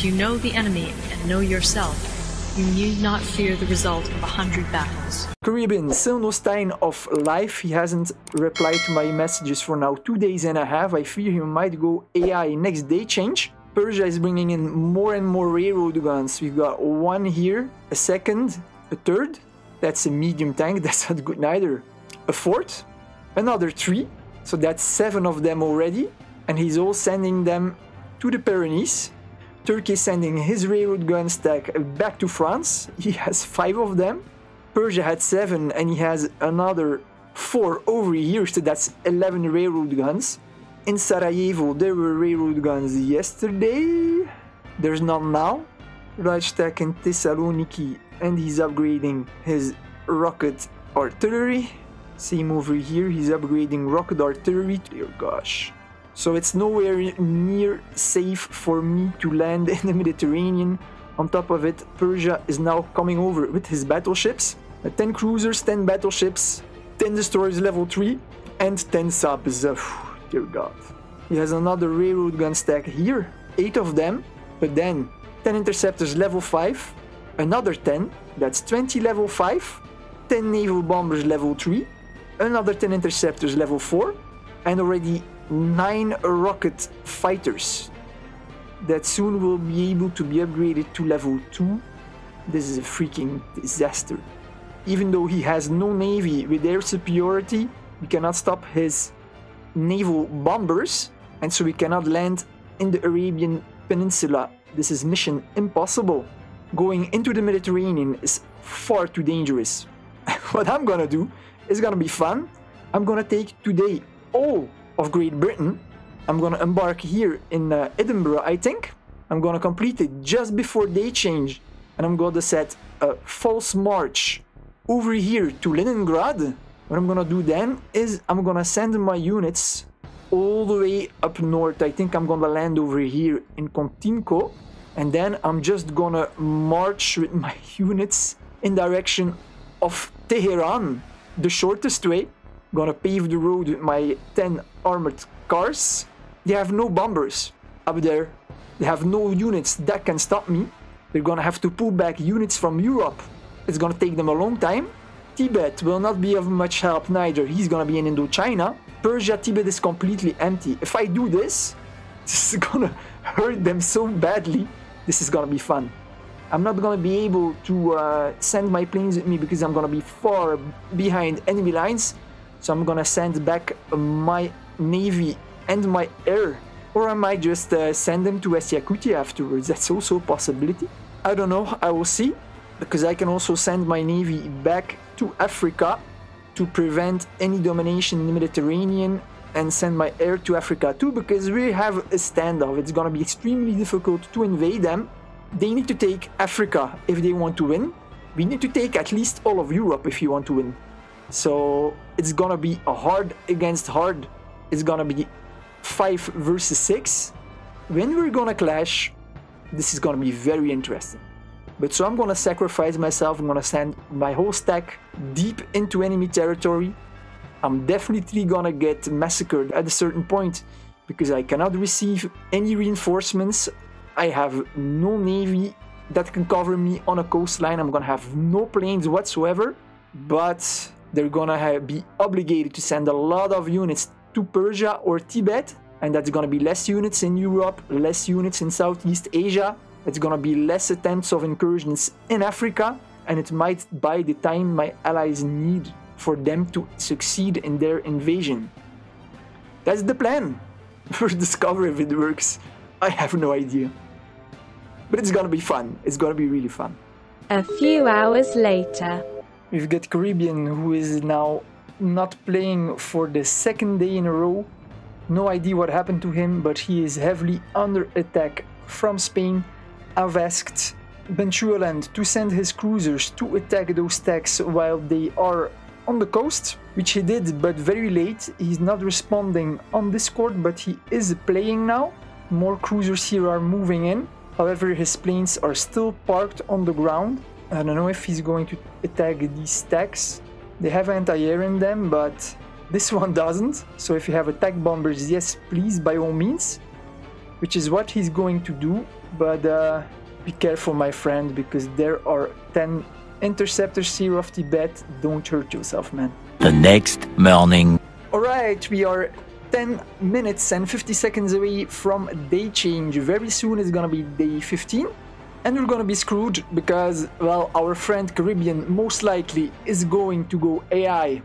If you know the enemy and know yourself, you need not fear the result of 100 battles. Caribbean, still no sign of life. He hasn't replied to my messages for now 2.5 days. I fear he might go AI next day change. Persia is bringing in more and more railroad guns. We've got one here, a second, a third. That's a medium tank, that's not good neither. A fourth, another 3. So that's 7 of them already. And he's all sending them to the Pyrenees. Turkey is sending his railroad gun stack back to France. He has 5 of them. Persia had 7 and he has another 4 over here, so that's 11 railroad guns. In Sarajevo there were railroad guns yesterday. There's none now. Rajtak in Thessaloniki, and he's upgrading his rocket artillery. Same over here, he's upgrading rocket artillery. Dear gosh. So it's nowhere near safe for me to land in the Mediterranean. On top of it, Persia is now coming over with his battleships. 10 cruisers, 10 battleships, 10 destroyers level 3, and 10 subs. Dear God. He has another railroad gun stack here, 8 of them. But then 10 interceptors level 5, another 10, that's 20 level 5, 10 naval bombers level 3, another 10 interceptors level 4, and already 9 rocket fighters that soon will be able to be upgraded to level 2. This is a freaking disaster. Even though he has no navy, with air superiority, we cannot stop his naval bombers, and so we cannot land in the Arabian Peninsula. This is mission impossible. Going into the Mediterranean is far too dangerous. What I'm gonna do is gonna be fun. I'm gonna take today all of Great Britain. I'm gonna embark here in Edinburgh, I think. I'm gonna complete it just before day change, and I'm gonna set a false march over here to Leningrad. What I'm gonna do then is I'm gonna send my units all the way up north. I think I'm gonna land over here in Continko, and then I'm just gonna march with my units in direction of Tehran, the shortest way. Gonna pave the road with my 10 armored cars. They have no bombers up there. They have no units that can stop me. They're gonna have to pull back units from Europe. It's gonna take them a long time. Tibet will not be of much help neither. He's gonna be in Indochina. Persia, Tibet is completely empty. If I do this, this is gonna hurt them so badly. This is gonna be fun. I'm not gonna be able to send my planes with me because I'm gonna be far behind enemy lines. So I'm gonna send back my navy and my air. Or I might just send them to West Yakutia afterwards. That's also a possibility. I don't know, I will see. Because I can also send my navy back to Africa to prevent any domination in the Mediterranean, and send my air to Africa too, because we have a standoff. It's gonna be extremely difficult to invade them. They need to take Africa if they want to win. We need to take at least all of Europe if you want to win. So it's gonna be a hard against hard. It's gonna be 5 versus 6. When we're gonna clash, this is gonna be very interesting. But so I'm gonna sacrifice myself. I'm gonna send my whole stack deep into enemy territory. I'm definitely gonna get massacred at a certain point because I cannot receive any reinforcements. I have no navy that can cover me on a coastline. I'm gonna have no planes whatsoever. But they're gonna be obligated to send a lot of units to Persia or Tibet, and that's gonna be less units in Europe, less units in Southeast Asia. It's gonna be less attempts of incursions in Africa, and it might buy the time my allies need for them to succeed in their invasion. That's the plan. We'll discover if it works. I have no idea. But it's gonna be fun. It's gonna be really fun. A few hours later. We've got Caribbean, who is now not playing for the 2nd day in a row. No idea what happened to him, but he is heavily under attack from Spain. I've asked Manchurland to send his cruisers to attack those stacks while they are on the coast, which he did, but very late. He's not responding on Discord, but he is playing now. More cruisers here are moving in. However, his planes are still parked on the ground. I don't know if he's going to attack these stacks. They have anti-air in them, but this one doesn't. So if you have attack bombers, yes, please, by all means. which is what he's going to do, but be careful, my friend, because there are 10 interceptors here of Tibet. Don't hurt yourself, man. The next morning. Alright, we are 10 minutes and 50 seconds away from day change. Very soon it's gonna be day 15. And we're gonna be screwed because, well, our friend Caribbean most likely is going to go AI,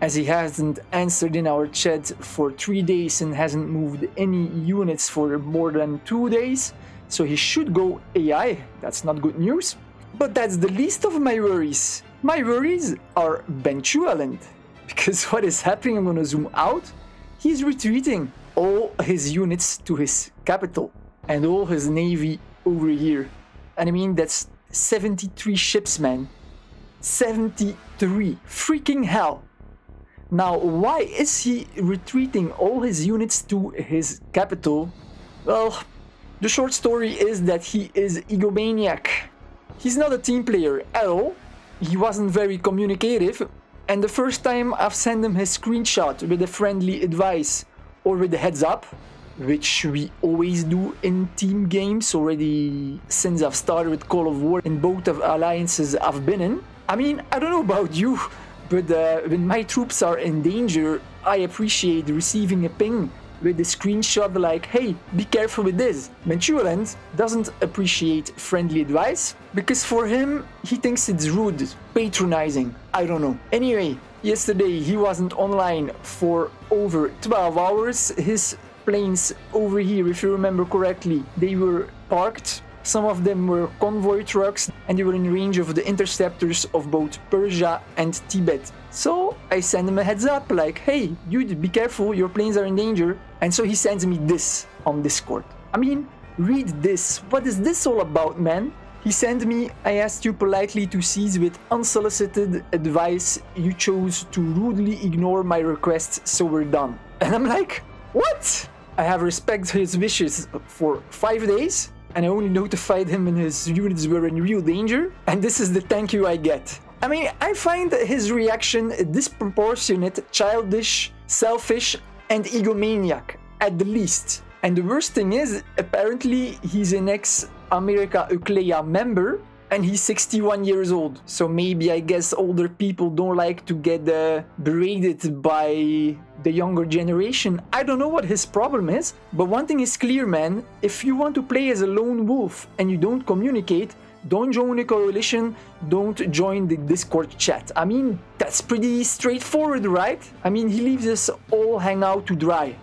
as he hasn't answered in our chat for 3 days and hasn't moved any units for more than 2 days. So he should go AI. That's not good news. But that's the least of my worries. My worries are Manchurland, because what is happening, I'm gonna zoom out, he's retreating all his units to his capital and all his navy over here. And I mean, that's 73 ships, man. 73. Freaking hell. Now, why is he retreating all his units to his capital? Well, the short story is that he is egomaniac. He's not a team player at all. He wasn't very communicative. And the first time I've sent him his screenshot with a friendly advice or with a heads up, which we always do in team games already since I've started with Call of War in both of alliances I've been in. I mean, I don't know about you, but when my troops are in danger, I appreciate receiving a ping with a screenshot like, hey, be careful with this. Manchurland doesn't appreciate friendly advice because for him, he thinks it's rude, patronizing, I don't know. Anyway, yesterday he wasn't online for over 12 hours. His planes over here, if you remember correctly, they were parked. Some of them were convoy trucks and they were in range of the interceptors of both Persia and Tibet. So I send him a heads up like, hey dude, be careful, your planes are in danger. And so he sends me this on Discord. I mean, read this. What is this all about, man? He sent me, I asked you politely to cease with unsolicited advice. You chose to rudely ignore my requests, so we're done. And I'm like, what? I have respected his wishes for 5 days and I only notified him when his units were in real danger, and this is the thank you I get. I mean, I find his reaction disproportionate, childish, selfish and egomaniac, at the least. And the worst thing is, apparently he's an ex-America Euclea member and he's 61 years old. So maybe, I guess, older people don't like to get berated by the younger generation. I don't know what his problem is, but one thing is clear, man. If you want to play as a lone wolf and you don't communicate, don't join the coalition, don't join the Discord chat. I mean, that's pretty straightforward, right? I mean, he leaves us all hang out to dry.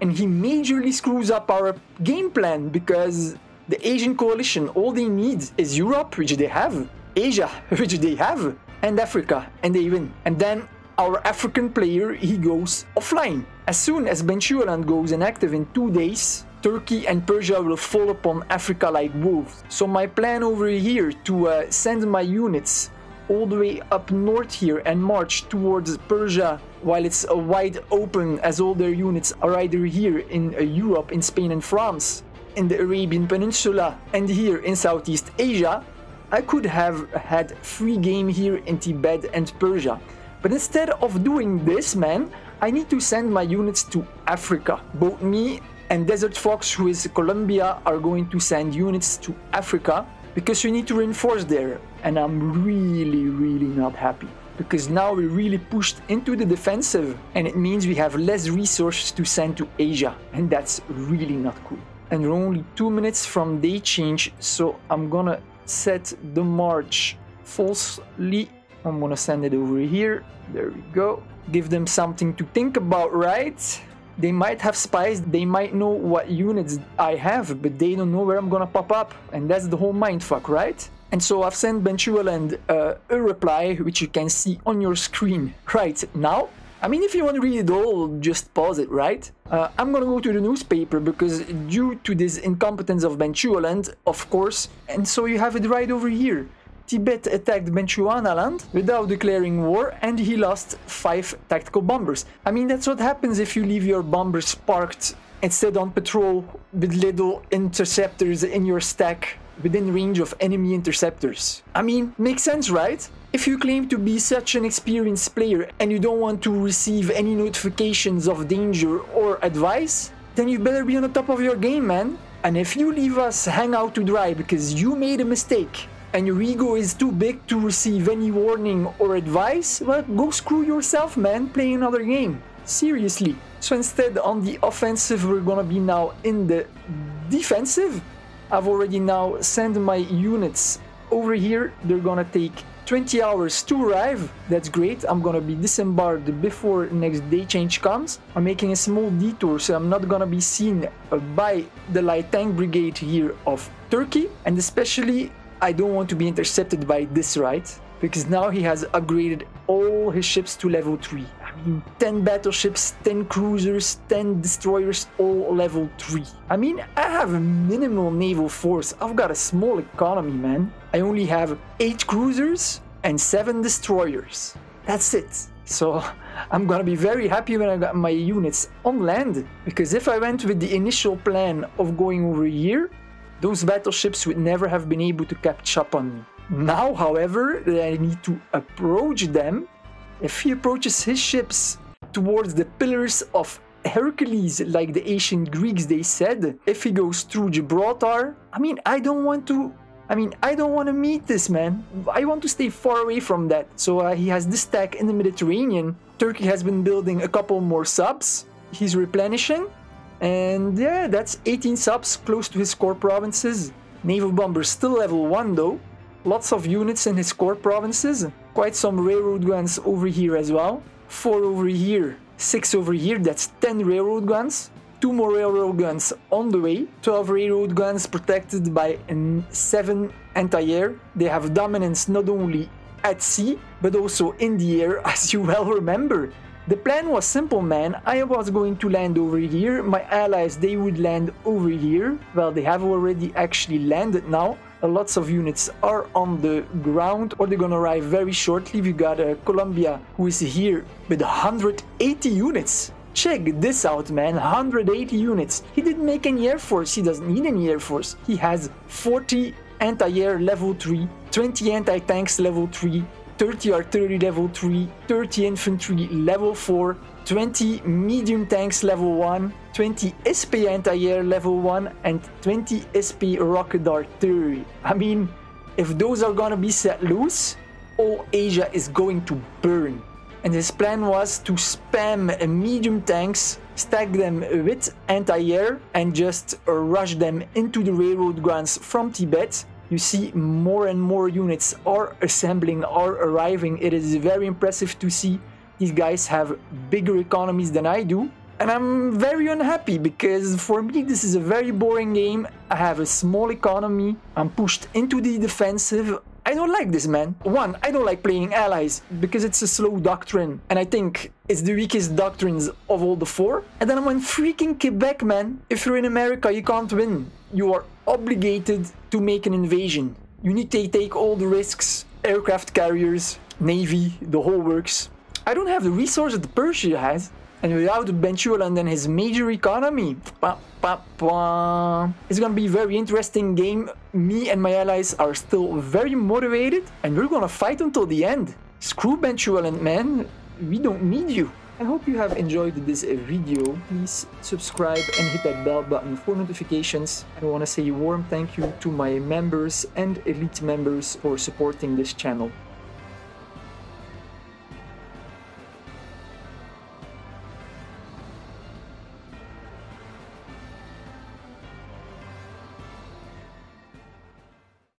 And he majorly screws up our game plan because the Asian coalition, all they need is Europe, which they have, Asia, which they have, and Africa, and they win. And then our African player, he goes offline. As soon as Manchurland goes inactive in 2 days, Turkey and Persia will fall upon Africa like wolves. So my plan over here to send my units all the way up north here and march towards Persia while it's wide open, as all their units are either here in Europe, in Spain and France, in the Arabian Peninsula and here in Southeast Asia. I could have had free game here in Tibet and Persia, but instead of doing this, man, I need to send my units to Africa. Both me and Desert Fox, who is Colombia, are going to send units to Africa because we need to reinforce there. And I'm really not happy because now we're really pushed into the defensive and it means we have less resources to send to Asia, and that's really not cool. And we're only 2 minutes from day change, so I'm gonna set the march falsely. I'm gonna send it over here. There we go. Give them something to think about, right? They might have spies, they might know what units I have, but they don't know where I'm gonna pop up, and that's the whole mindfuck, right? And so I've sent Manchurland a reply, which you can see on your screen right now. I mean, if you want to read it all, just pause it, right? I'm gonna go to the newspaper because due to this incompetence of Manchurland, of course, and so you have it right over here. Tibet attacked Bechuanaland without declaring war and he lost 5 tactical bombers. I mean, that's what happens if you leave your bombers parked instead on patrol with little interceptors in your stack, within range of enemy interceptors. I mean, makes sense, right? If you claim to be such an experienced player and you don't want to receive any notifications of danger or advice, then you better be on the top of your game, man. And if you leave us hang out to dry because you made a mistake and your ego is too big to receive any warning or advice, well, go screw yourself, man, play another game. Seriously. So instead, on the offensive, we're gonna be now in the defensive. I've already now sent my units over here. They're gonna take 20 hours to arrive. That's great. I'm gonna be disembarked before next day change comes. I'm making a small detour, so I'm not gonna be seen by the light tank brigade here of Turkey. And especially, I don't want to be intercepted by this, right? Because now he has upgraded all his ships to level 3. I mean, 10 battleships, 10 cruisers, 10 destroyers, all level 3. I mean, I have a minimal naval force. I've got a small economy, man. I only have 8 cruisers and 7 destroyers. That's it. So I'm gonna be very happy when I got my units on land, because if I went with the initial plan of going over here, those battleships would never have been able to catch up on me. Now, however, I need to approach them. If he approaches his ships towards the pillars of Hercules, like the ancient Greeks they said, if he goes through Gibraltar, I mean, I don't want to meet this, man. I want to stay far away from that. So he has this stack in the Mediterranean. Turkey has been building a couple more subs. He's replenishing. And yeah, that's 18 subs close to his core provinces. Naval bombers still level 1 though. Lots of units in his core provinces. Quite some railroad guns over here as well. 4 over here, 6 over here, that's 10 railroad guns. 2 more railroad guns on the way. 12 railroad guns protected by 7 anti-air. They have dominance not only at sea, but also in the air, as you well remember. The plan was simple, man. I was going to land over here. My allies, they would land over here. Well, they have already actually landed now. Lots of units are on the ground, or they're gonna arrive very shortly. We got Colombia, who is here with 180 units. Check this out, man, 180 units. He didn't make any air force. He doesn't need any air force. He has 40 anti-air level 3, 20 anti-tanks level 3, 30 artillery level 3, 30 infantry level 4, 20 medium tanks level 1, 20 SP anti-air level 1, and 20 SP rocket artillery. I mean, if those are gonna be set loose, all Asia is going to burn. And his plan was to spam medium tanks, stack them with anti-air, and just rush them into the railroad guns from Tibet. You see, more and more units are assembling, are arriving. It is very impressive to see. These guys have bigger economies than I do, and I'm very unhappy because for me this is a very boring game. I have a small economy, I'm pushed into the defensive. I don't like this, man. One, I don't like playing allies because it's a slow doctrine, and I think it's the weakest doctrines of all the 4. And then I'm in freaking Quebec, man. If you're in America, you can't win. You are obligated to make an invasion. You need to take all the risks, aircraft carriers, navy, the whole works. I don't have the resources that Persia has, and without Manchurland and his major economy, it's gonna be a very interesting game. Me and my allies are still very motivated, and we're gonna fight until the end. Screw Manchurland, man, we don't need you. I hope you have enjoyed this video. Please subscribe and hit that bell button for notifications. I want to say a warm thank you to my members and elite members for supporting this channel.